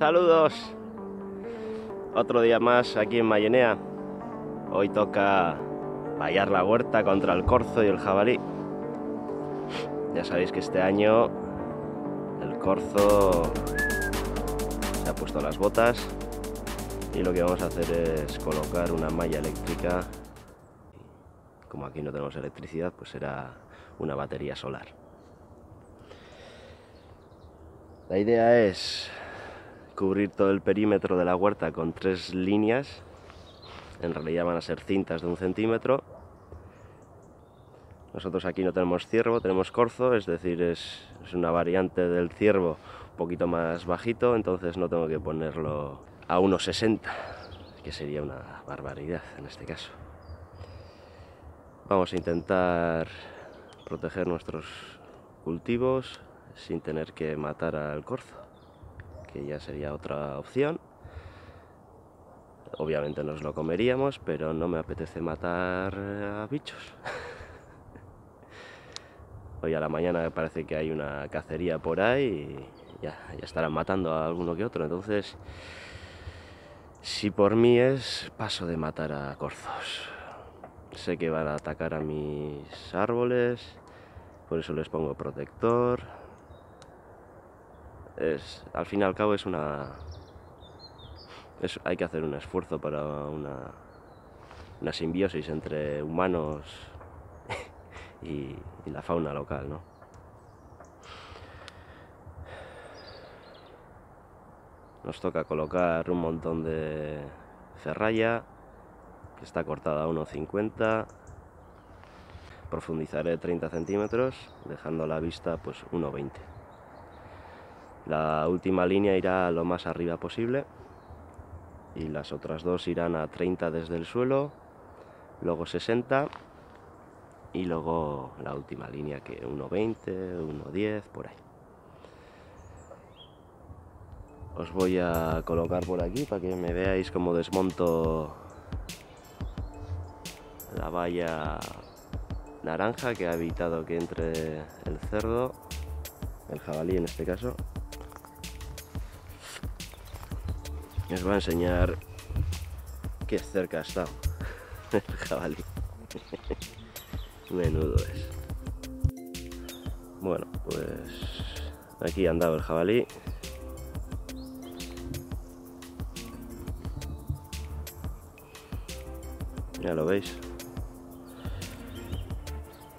Saludos. Otro día más aquí en Mayenea. Hoy toca vallar la huerta contra el corzo y el jabalí. Ya sabéis que este año el corzo se ha puesto las botas y lo que vamos a hacer es colocar una malla eléctrica. Como aquí no tenemos electricidad, pues será una batería solar. La idea es cubrir todo el perímetro de la huerta con 3 líneas. En realidad van a ser cintas de 1 cm. Nosotros aquí no tenemos ciervo, tenemos corzo, es decir, es una variante del ciervo un poquito más bajito, entonces no tengo que ponerlo a 1,60 m, que sería una barbaridad en este caso. Vamos a intentar proteger nuestros cultivos sin tener que matar al corzo, que ya sería otra opción. Obviamente nos lo comeríamos, pero no me apetece matar a bichos. Hoy a la mañana me parece que hay una cacería por ahí y ya estarán matando a alguno que otro, entonces si por mí es, paso de matar a corzos. Sé que van a atacar a mis árboles, por eso les pongo protector. Al fin y al cabo hay que hacer un esfuerzo para una simbiosis entre humanos y la fauna local, ¿no? Nos toca colocar un montón de ferralla, que está cortada a 1,50 m. Profundizaré 30 centímetros, dejando a la vista pues 1,20 m. La última línea irá lo más arriba posible y las otras dos irán a 30 desde el suelo, luego 60 y luego la última línea, que 1,20 m, 1,10 m, por ahí. Os voy a colocar por aquí para que me veáis cómo desmonto la valla naranja que ha evitado que entre el cerdo, el jabalí en este caso. Os voy a enseñar qué cerca ha estado el jabalí. Menudo es. Bueno, pues aquí ha andado el jabalí. Ya lo veis.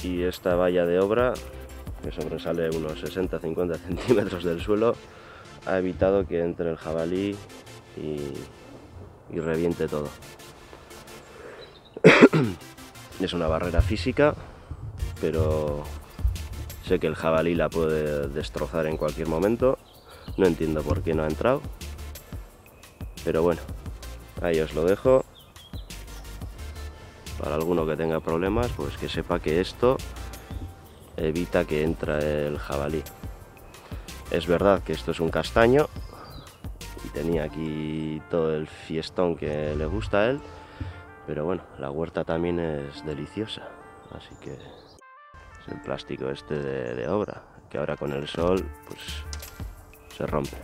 Y esta valla de obra, que sobresale unos 60-50 centímetros del suelo, ha evitado que entre el jabalí y reviente todo. Es una barrera física, pero sé que el jabalí la puede destrozar en cualquier momento. No entiendo por qué no ha entrado, pero bueno, ahí os lo dejo. Para alguno que tenga problemas, pues que sepa que esto evita que entre el jabalí. Es verdad que esto es un castaño y tenía aquí todo el fiestón que le gusta a él, pero bueno, la huerta también es deliciosa, así que es el plástico este de obra, que ahora con el sol pues se rompe.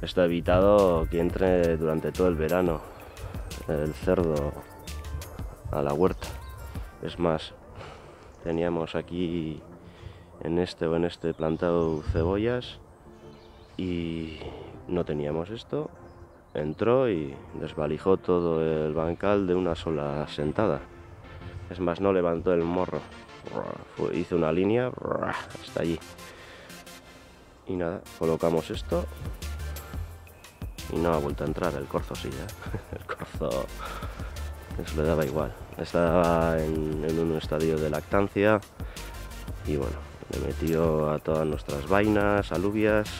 Esto ha evitado que entre durante todo el verano el cerdo a la huerta. Es más, teníamos aquí en este plantado cebollas y no teníamos esto. Entró y desvalijó todo el bancal de una sola sentada. Es más, no levantó el morro. Hizo una línea hasta allí. Y nada, colocamos esto y no ha vuelto a entrar. El corzo sí, ¿eh? El corzo eso le daba igual. Estaba en un estadio de lactancia y bueno, le metió a todas nuestras vainas, alubias,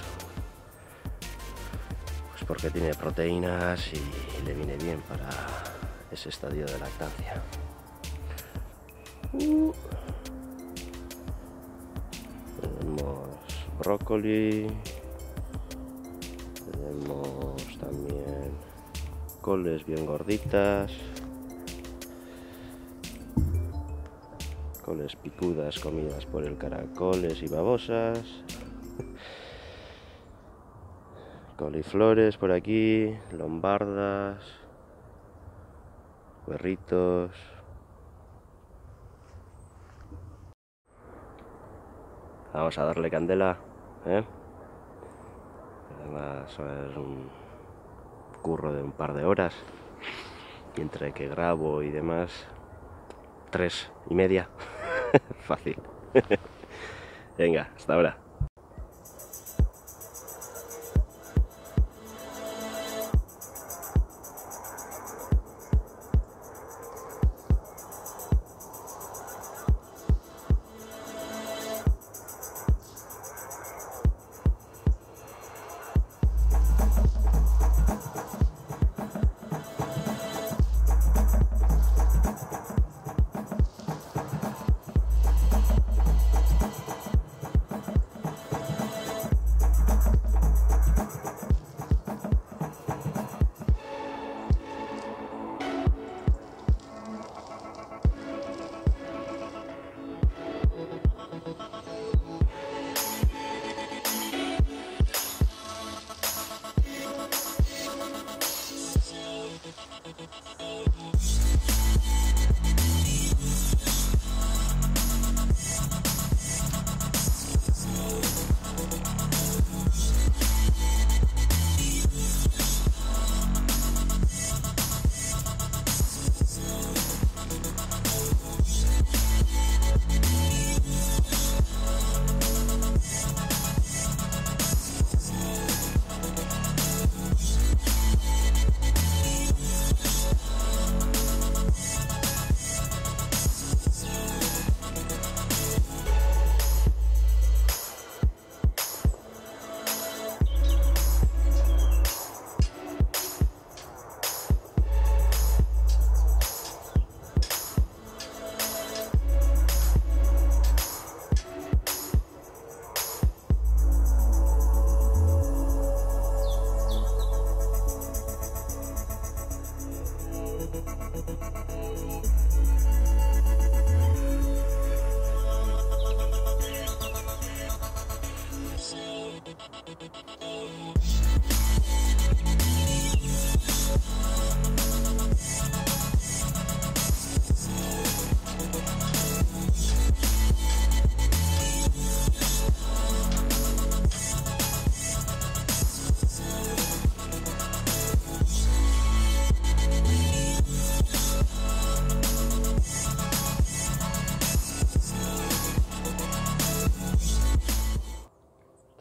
pues porque tiene proteínas y le viene bien para ese estadio de lactancia. Tenemos brócoli, tenemos también coles bien gorditas, coles picudas comidas por el caracoles y babosas. Coliflores por aquí, lombardas, berritos. Vamos a darle candela, ¿eh? Además es un curro de un par de horas. Y entre que grabo y demás, 3:30. Fácil. Venga, hasta ahora.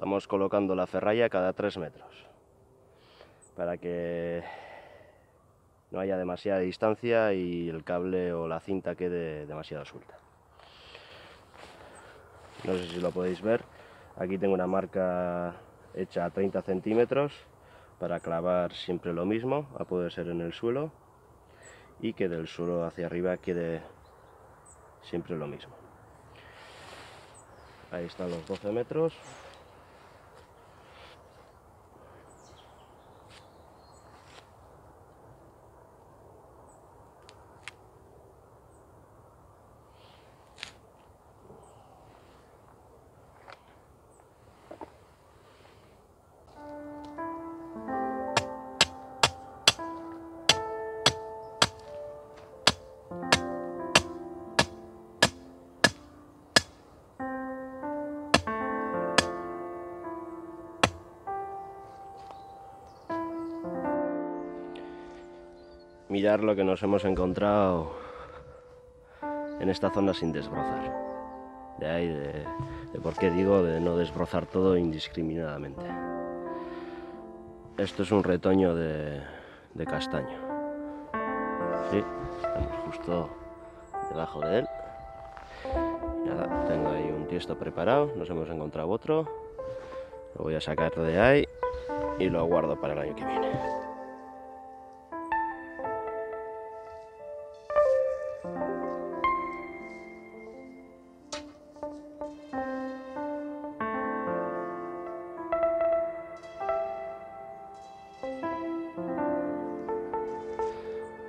Estamos colocando la ferralla cada 3 metros para que no haya demasiada distancia y el cable o la cinta quede demasiado suelta. No sé si lo podéis ver, aquí tengo una marca hecha a 30 centímetros para clavar siempre lo mismo, a poder ser en el suelo, y que del suelo hacia arriba quede siempre lo mismo. Ahí están los 12 metros. Mirad lo que nos hemos encontrado en esta zona sin desbrozar. De ahí de por qué digo de no desbrozar todo indiscriminadamente. Esto es un retoño de castaño. Sí, estamos justo debajo de él. Nada, tengo ahí un tiesto preparado, nos hemos encontrado otro. Lo voy a sacar de ahí y lo guardo para el año que viene.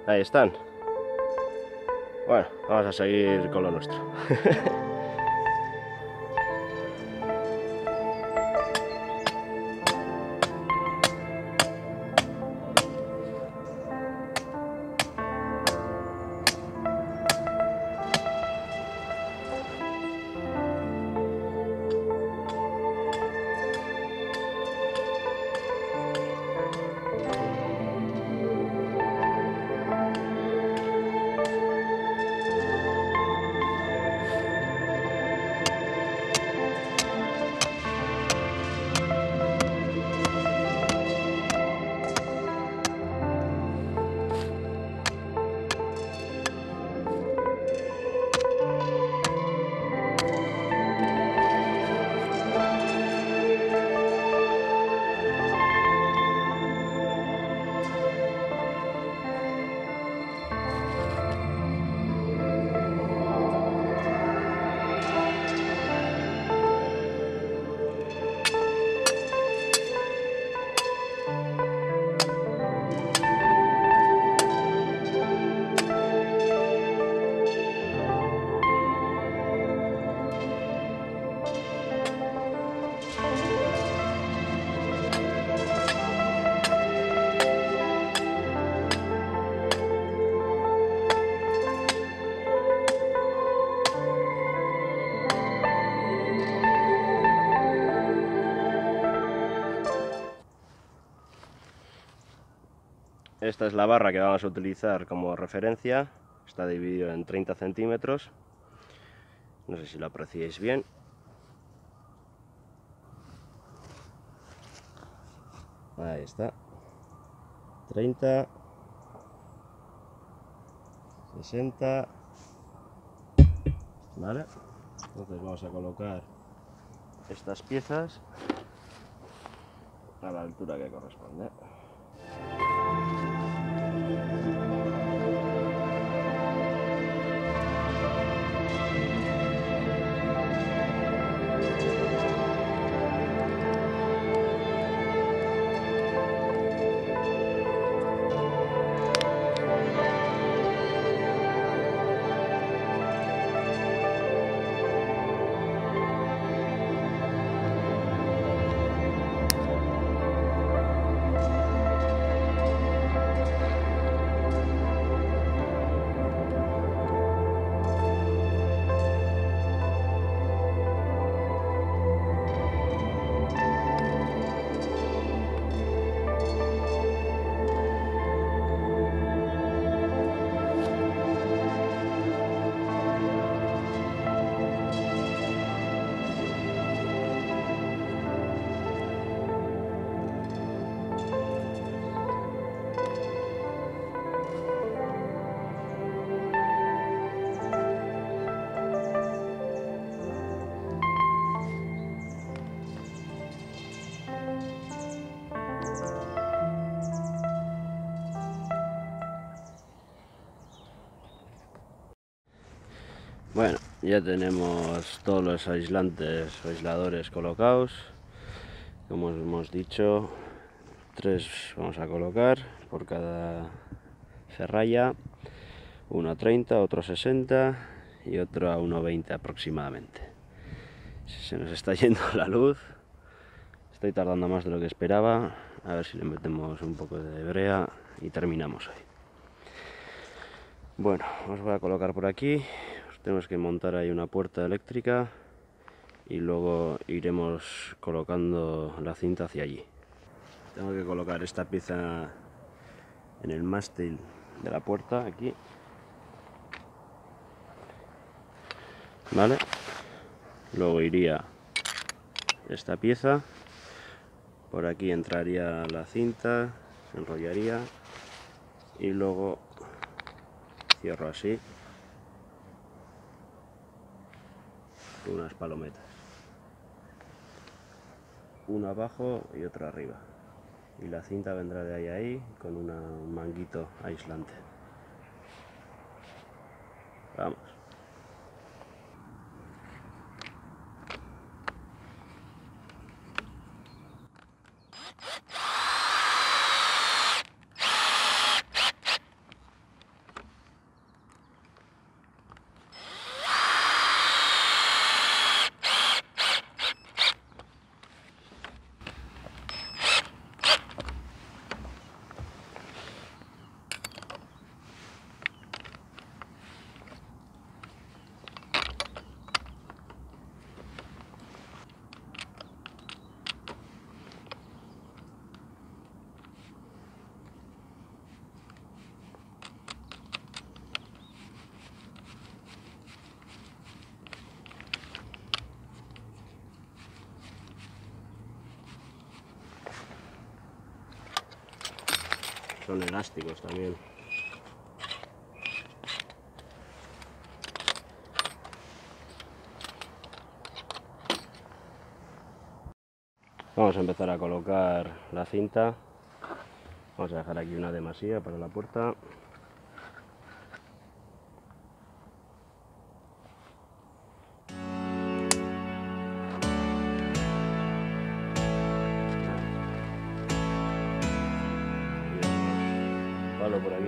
Ahí están. Bueno, vamos a seguir con lo nuestro. Esta es la barra que vamos a utilizar como referencia, está dividido en 30 centímetros, no sé si lo apreciáis bien. Ahí está, 30, 60, ¿vale? Entonces vamos a colocar estas piezas a la altura que corresponde. Bueno, ya tenemos todos los aislantes o aisladores colocados, como hemos dicho, 3 vamos a colocar por cada ferralla, uno a 30, otro a 60 y otro a 1,20 aproximadamente. Se nos está yendo la luz, estoy tardando más de lo que esperaba, a ver si le metemos un poco de brea y terminamos hoy. Bueno, os voy a colocar por aquí. Tenemos que montar ahí una puerta eléctrica y luego iremos colocando la cinta hacia allí. Tengo que colocar esta pieza en el mástil de la puerta, aquí. Vale. Luego iría esta pieza. Por aquí entraría la cinta, se enrollaría y luego cierro así. Unas palometas, una abajo y otra arriba, y la cinta vendrá de ahí a ahí con un manguito aislante. Vamos. Son elásticos también. Vamos a empezar a colocar la cinta. Vamos a dejar aquí una de masía para la puerta. Por aquí.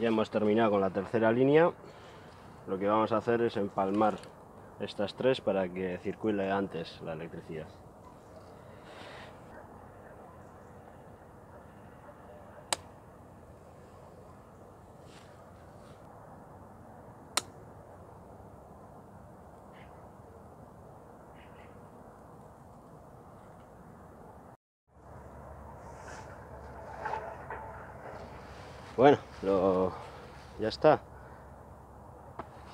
Ya hemos terminado con la tercera línea. Lo que vamos a hacer es empalmar estas tres para que circule antes la electricidad. Bueno, ya está.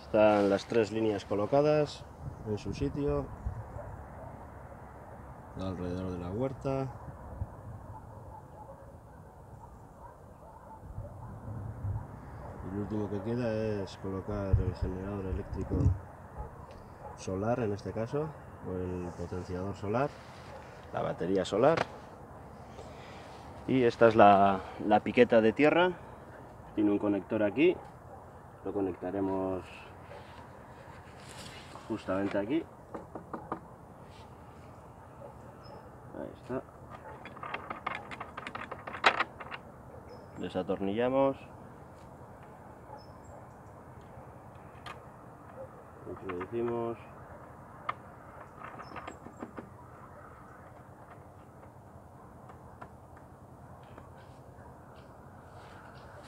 Están las tres líneas colocadas en su sitio, alrededor de la huerta. Y lo último que queda es colocar el generador eléctrico solar, en este caso, o el potenciador solar, la batería solar. Y esta es la piqueta de tierra. Tiene un conector aquí, lo conectaremos justamente aquí. Ahí está. Desatornillamos. Introducimos.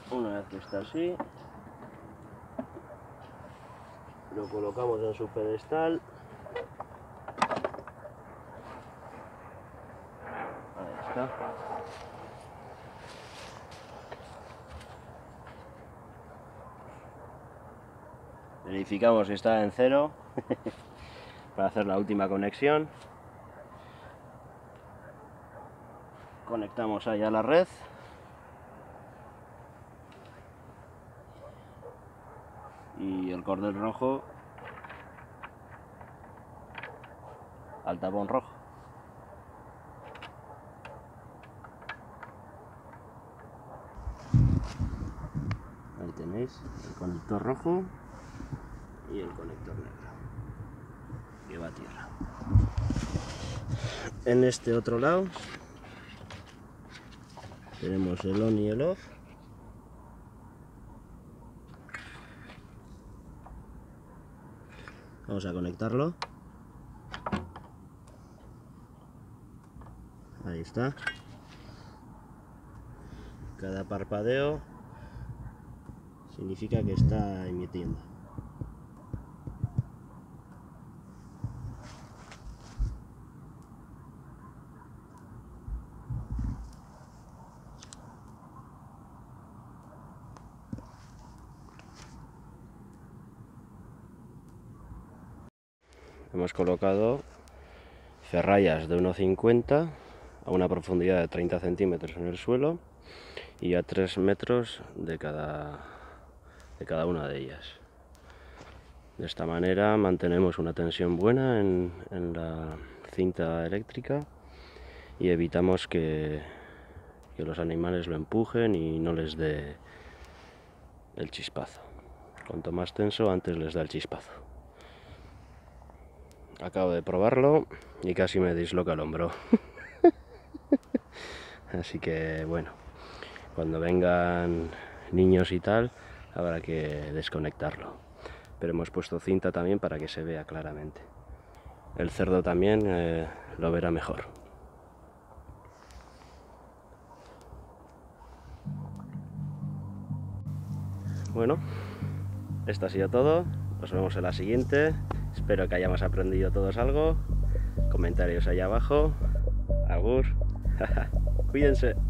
Una vez que está así, lo colocamos en su pedestal. Ahí está. Verificamos si está en cero para hacer la última conexión. Conectamos ahí a la red. Y el cordel rojo al tapón rojo. Ahí tenéis el conector rojo y el conector negro que va a tierra. En este otro lado tenemos el on y el off. Vamos a conectarlo. Ahí está. Cada parpadeo significa que está emitiendo. Hemos colocado ferrallas de 1,50 a una profundidad de 30 centímetros en el suelo y a 3 metros de cada una de ellas. De esta manera mantenemos una tensión buena en la cinta eléctrica y evitamos que los animales lo empujen y no les dé el chispazo. Cuanto más tenso, antes les da el chispazo. Acabo de probarlo y casi me disloca el hombro. Así que bueno, cuando vengan niños y tal, habrá que desconectarlo. Pero hemos puesto cinta también para que se vea claramente. El cerdo también lo verá mejor. Bueno, esto ha sido todo. Nos vemos en la siguiente. Espero que hayamos aprendido todos algo. Comentarios ahí abajo. Agur. Cuídense.